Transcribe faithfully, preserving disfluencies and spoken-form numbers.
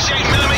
appreciate Miller.